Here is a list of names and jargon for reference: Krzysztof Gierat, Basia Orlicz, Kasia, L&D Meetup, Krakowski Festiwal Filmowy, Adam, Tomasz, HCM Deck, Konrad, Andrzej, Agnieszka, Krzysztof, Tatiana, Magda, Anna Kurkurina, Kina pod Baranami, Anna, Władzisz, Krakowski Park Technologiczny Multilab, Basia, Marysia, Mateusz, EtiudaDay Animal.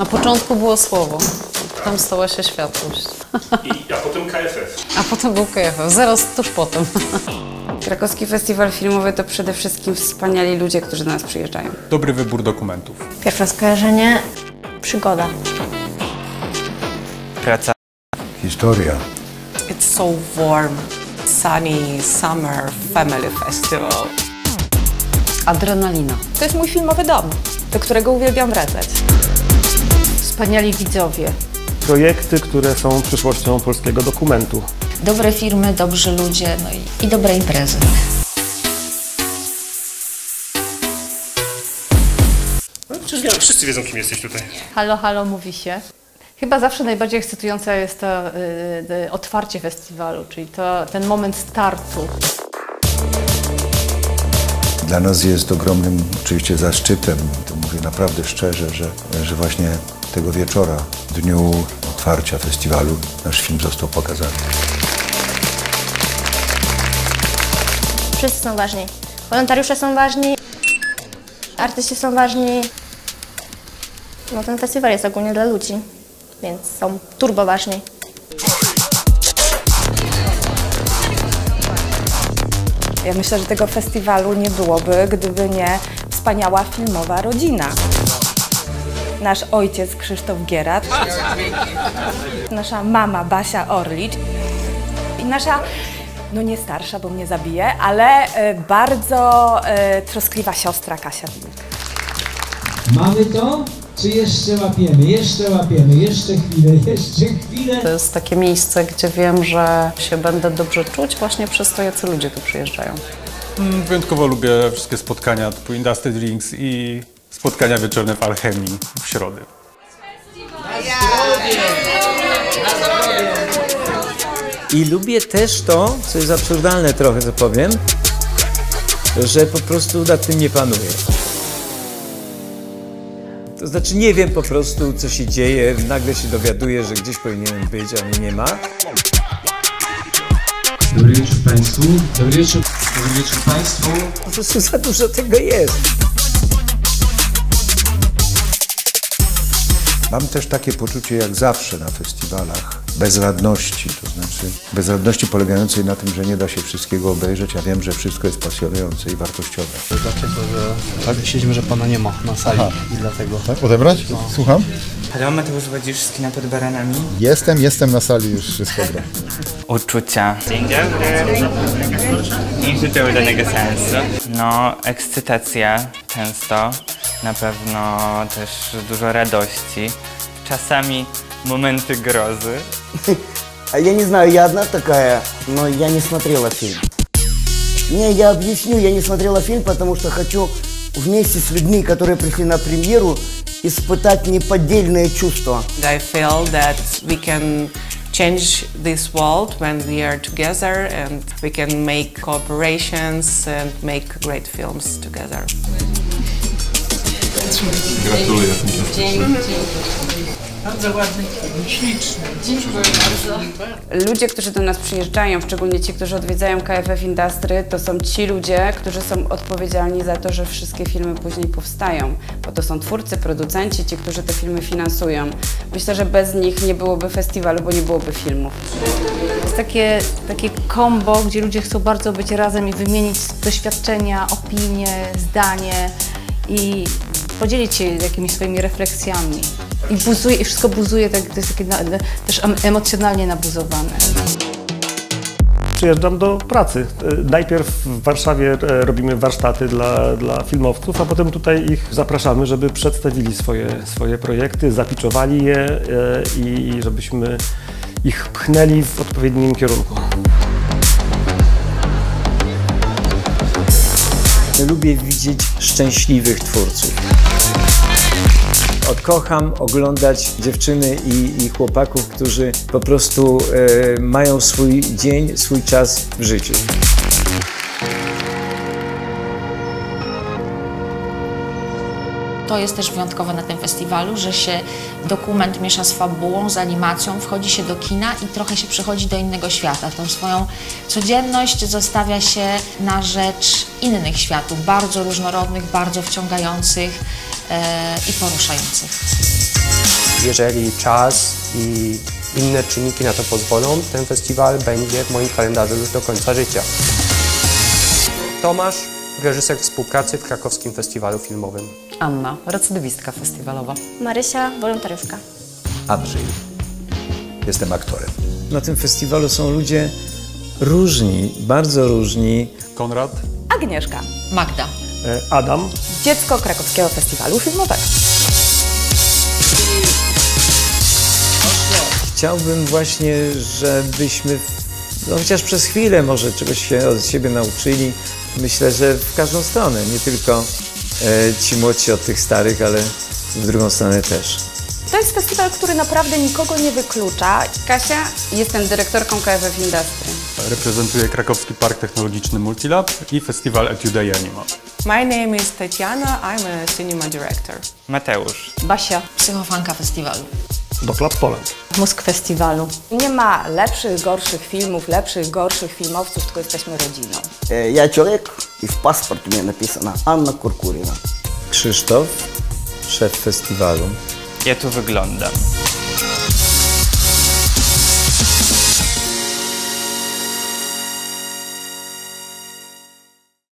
Na początku było słowo, potem stała się światłość. A potem KFF. A potem był KFF, zaraz tuż potem. Krakowski Festiwal Filmowy to przede wszystkim wspaniali ludzie, którzy do nas przyjeżdżają. Dobry wybór dokumentów. Pierwsze skojarzenie, przygoda. Praca. Historia. It's so warm, sunny, summer, family festival. Adrenalina. To jest mój filmowy dom, do którego uwielbiam wracać. Wspaniali widzowie. Projekty, które są przyszłością polskiego dokumentu. Dobre firmy, dobrzy ludzie, no i dobre imprezy. No, przecież nie, wszyscy wiedzą, kim jesteś tutaj. Halo, halo, mówi się. Chyba zawsze najbardziej ekscytujące jest to otwarcie festiwalu, czyli to, ten moment startu. Dla nas jest ogromnym oczywiście zaszczytem, to mówię naprawdę szczerze, że właśnie tego wieczora, w dniu otwarcia festiwalu, nasz film został pokazany. Wszyscy są ważni. Wolontariusze są ważni, artyści są ważni. No ten festiwal jest ogólnie dla ludzi, więc są turbo ważni. Ja myślę, że tego festiwalu nie byłoby, gdyby nie wspaniała filmowa rodzina. Nasz ojciec Krzysztof Gierat, nasza mama Basia Orlicz i nasza, no nie starsza, bo mnie zabije, ale bardzo troskliwa siostra Kasia. Mamy to? Czy jeszcze łapiemy? Jeszcze łapiemy, jeszcze chwilę, jeszcze chwilę. To jest takie miejsce, gdzie wiem, że się będę dobrze czuć właśnie przez to, jacy ludzie tu przyjeżdżają. Wyjątkowo lubię wszystkie spotkania typu Industry Drinks i spotkania wieczorne w Alchemii w środę. I lubię też to, co jest absurdalne trochę, co powiem, że po prostu nad tym nie panuję. To znaczy nie wiem po prostu, co się dzieje, nagle się dowiaduję, że gdzieś powinienem być, a mnie nie ma. Dobry wieczór Państwu. Dobry wieczór Państwu. Po prostu za dużo tego jest. Mam też takie poczucie jak zawsze na festiwalach bezradności, to znaczy bezradności polegającej na tym, że nie da się wszystkiego obejrzeć, a wiem, że wszystko jest pasjonujące i wartościowe. To dlaczego, że tak siedzimy, że Pana nie ma na sali. Aha. I dlatego... Tak? Odebrać? No. Słucham? Halo, Mateusz, Władzisz z Kina pod Baranami. Jestem na sali, już wszystko gra. Uczucia. Dzień dobry. I życzę udanego sensu. No, ekscytacja często. Na pewno też dużo radości, czasami momenty grozy. А я не знаю, я одна такая, но я не смотрела фильм. Не, я объясню, я не смотрела фильм, потому что хочу вместе с людьми, которые пришли на премьеру, испытать неподдельное чувство. I feel that we can change this world when we are together and we can make cooperations and make great films together. Gratuluję. Dzięki. Bardzo ładny, śliczny. Dziękuję bardzo. Ludzie, którzy do nas przyjeżdżają, szczególnie ci, którzy odwiedzają KFF Industry, to są ci ludzie, którzy są odpowiedzialni za to, że wszystkie filmy później powstają. Bo to są twórcy, producenci, ci, którzy te filmy finansują. Myślę, że bez nich nie byłoby festiwalu, bo nie byłoby filmów. To jest takie kombo, gdzie ludzie chcą bardzo być razem i wymienić doświadczenia, opinie, zdanie i podzielić się jakimiś swoimi refleksjami. I wszystko buzuje, tak, to jest takie też emocjonalnie nabuzowane. Przyjeżdżam do pracy. Najpierw w Warszawie robimy warsztaty dla filmowców, a potem tutaj ich zapraszamy, żeby przedstawili swoje projekty, zapiczowali je i żebyśmy ich pchnęli w odpowiednim kierunku. Lubię widzieć szczęśliwych twórców. Kocham oglądać dziewczyny i chłopaków, którzy po prostu mają swój dzień, swój czas w życiu. To jest też wyjątkowe na tym festiwalu, że się dokument miesza z fabułą, z animacją, wchodzi się do kina i trochę się przechodzi do innego świata. Tą swoją codzienność zostawia się na rzecz innych światów, bardzo różnorodnych, bardzo wciągających i poruszających. Jeżeli czas i inne czynniki na to pozwolą, ten festiwal będzie w moim kalendarzu już do końca życia. Tomasz, reżyser współpracy w Krakowskim Festiwalu Filmowym. Anna, recydywistka festiwalowa. Marysia, wolontariuszka. Andrzej, jestem aktorem. Na tym festiwalu są ludzie różni, bardzo różni. Konrad. Agnieszka. Magda. Adam. Dziecko Krakowskiego Festiwalu Filmowego. Chciałbym właśnie, żebyśmy chociaż przez chwilę może czegoś się od siebie nauczyli. Myślę, że w każdą stronę, nie tylko ci młodsi od tych starych, ale w drugą stronę też. To jest festiwal, który naprawdę nikogo nie wyklucza. Kasia, jestem dyrektorką KFF Industry. Reprezentuję Krakowski Park Technologiczny Multilab i festiwal EtiudaDay Animal. My name is Tatiana, I'm a cinema director. Mateusz. Basia, psychofanka festiwalu. Doklap Poland. Mózg festiwalu. Nie ma lepszych, gorszych filmów, lepszych, gorszych filmowców, tylko jesteśmy rodziną. Ja człowiek i w paszporcie mnie napisana Anna Kurkurina. Krzysztof, szef festiwalu. Ja tu wyglądam.